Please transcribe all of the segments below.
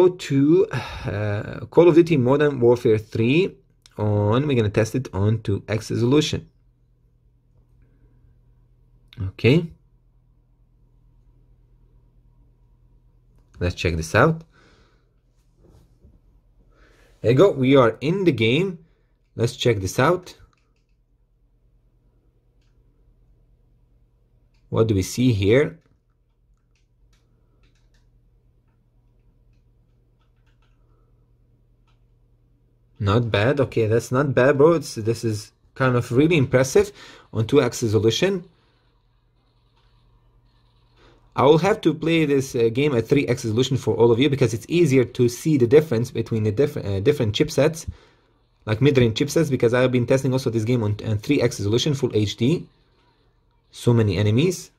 go to Call of Duty Modern Warfare 3 on, we're going to test it on 2x resolution. Okay. Let's check this out. There you go, we are in the game. Let's check this out. What do we see here? Not bad. Okay, that's not bad, bro. This is kind of really impressive on 2x resolution. I will have to play this game at 3x resolution for all of you because it's easier to see the difference between the different chipsets, like mid-range chipsets, because I've been testing also this game on 3x resolution, full HD. So many enemies.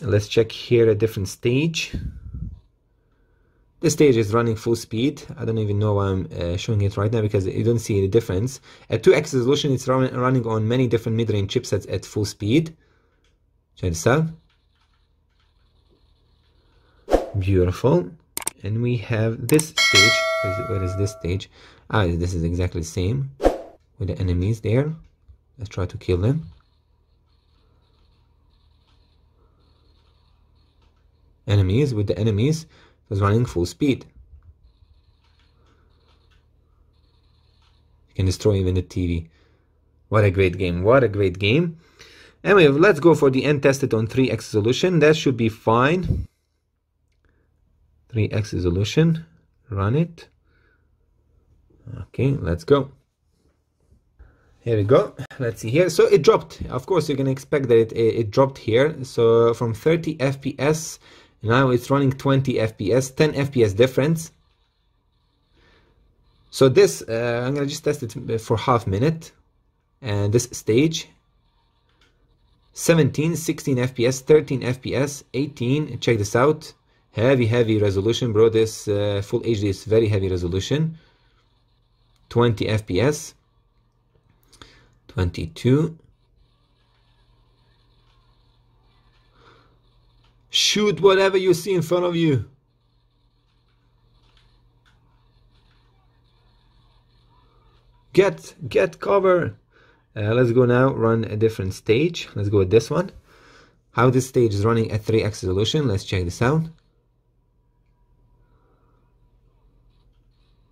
Let's check here a different stage. The stage is running full speed. I don't even know why I'm showing it right now because you don't see any difference. At 2x resolution, it's running on many different mid-range chipsets at full speed. Check this out. Beautiful. And we have this stage. Where is this stage? Ah, this is exactly the same with the enemies there. Let's try to kill them. Enemies with the enemies was running full speed. You can destroy even the TV. What a great game! What a great game! Anyway, let's go for the end. Test it on 3x resolution. That should be fine. 3x resolution. Run it. Okay, let's go. Here we go. Let's see here. So it dropped. Of course, you can expect that it dropped here. So from 30 FPS, now it's running 20 FPS, 10 FPS difference. So this, I'm going to just test it for half minute. And this stage, 17, 16 FPS, 13 FPS, 18. Check this out. Heavy, heavy resolution, bro. This full HD is very heavy resolution. 20 FPS. 22. Shoot whatever you see in front of you. Get cover. Let's go now, run a different stage. Let's go with this one. How this stage is running at 3x resolution. Let's check this out.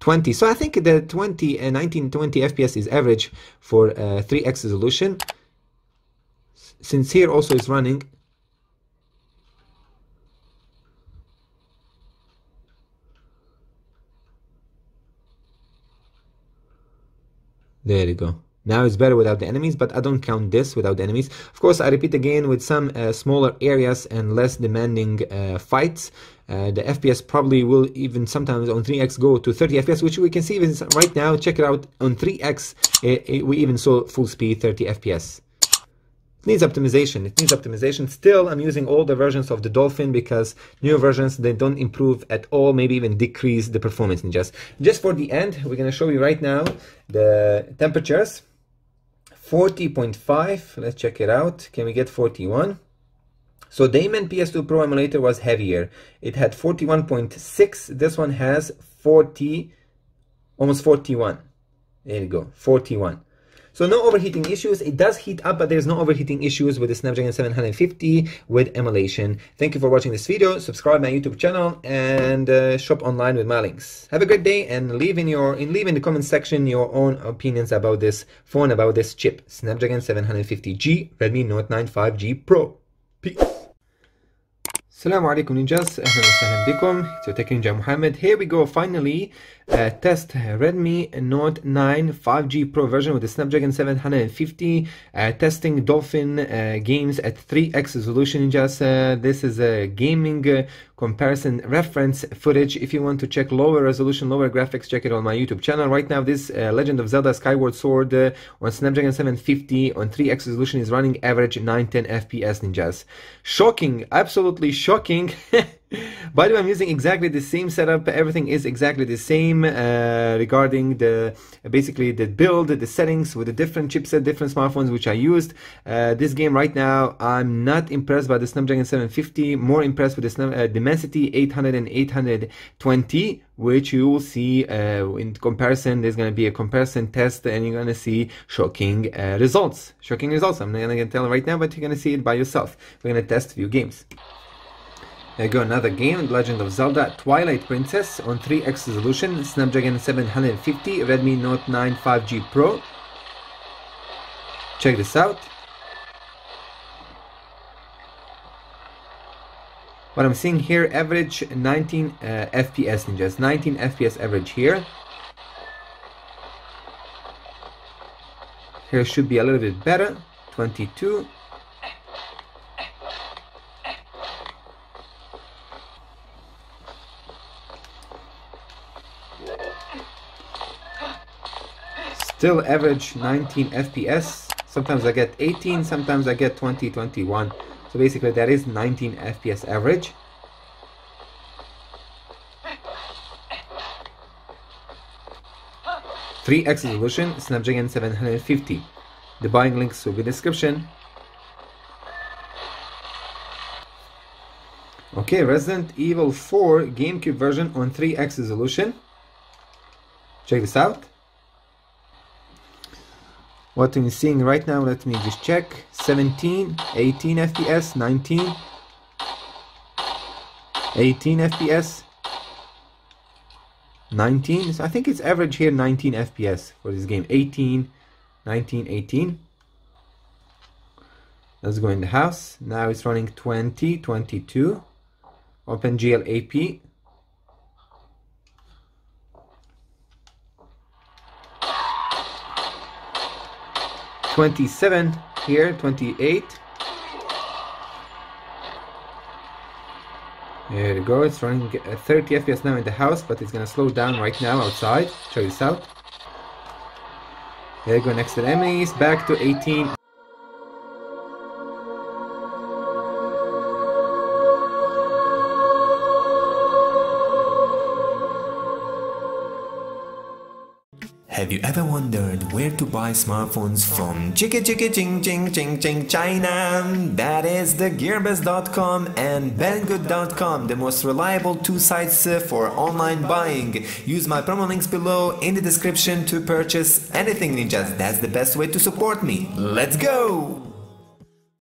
20. So I think the 1920 FPS is average for 3x resolution. Since here also is running. There you go. Now it's better without the enemies, but I don't count this without the enemies. Of course, I repeat again, with some smaller areas and less demanding fights, the FPS probably will even sometimes on 3x go to 30 FPS, which we can see even right now. Check it out. On 3x, we even saw full speed 30 FPS. It needs optimization. It needs optimization. Still, I'm using older versions of the Dolphin because newer versions, they don't improve at all, maybe even decrease the performance. And just for the end, we're going to show you right now the temperatures. 40.5. Let's check it out. Can we get 41? So Daemon PS2 Pro emulator was heavier. It had 41.6. This one has 40, almost 41. There you go, 41. So no overheating issues. It does heat up, but there's no overheating issues with the Snapdragon 750 with emulation. Thank you for watching this video. Subscribe my YouTube channel and shop online with my links. Have a great day and leave in the comment section your own opinions about this phone, about this chip. Snapdragon 750G, Redmi Note 9 5G Pro. Peace. Assalamu alaikum ninjas, ahlan wa sahlan bikum, so Tech Ninja Muhammad. Here we go, finally, test Redmi Note 9 5G Pro version with the Snapdragon 750, testing Dolphin games at 3x resolution ninjas. This is a gaming comparison reference footage. If you want to check lower resolution, lower graphics, check it on my YouTube channel. Right now, this Legend of Zelda Skyward Sword on Snapdragon 750 on 3x resolution is running average 9-10 FPS ninjas. Shocking, absolutely shocking. By the way, I'm using exactly the same setup. Everything is exactly the same regarding the the build, the settings with the different chipset, different smartphones which I used. This game right now, I'm not impressed by the Snapdragon 750, more impressed with the Dimensity 800 and 820, which you will see in comparison. There's going to be a comparison test and you're going to see shocking results. Shocking results. I'm not going to tell right now, but you're going to see it by yourself. We're going to test a few games. There you go, another game, Legend of Zelda Twilight Princess on 3x resolution, Snapdragon 750, Redmi Note 9 5G Pro. Check this out. What I'm seeing here, average 19 FPS ninjas, 19 FPS average here. Here should be a little bit better, 22. Still average 19 FPS, sometimes I get 18, sometimes I get 20, 21. So basically that is 19 FPS average. Three X resolution, Snapdragon 750. The buying links will be in the description. Okay, Resident Evil 4 GameCube version on 3x resolution. Check this out. What I'm seeing right now, let me just check, 17, 18 FPS, 19, 18 FPS, 19, so I think it's average here 19 FPS for this game, 18, 19, 18. Let's go in the house, now it's running 20, 22, Open GL AP. . 27 here, 28. There you go, it's running at 30 FPS now in the house, but it's gonna slow down right now outside. Check this out. There you go, next to the enemies, back to 18. Have you ever wondered where to buy smartphones from China? That is the GearBest.com and BenGood.com, the most reliable two sites for online buying. Use my promo links below in the description to purchase anything ninjas. That's the best way to support me. Let's go!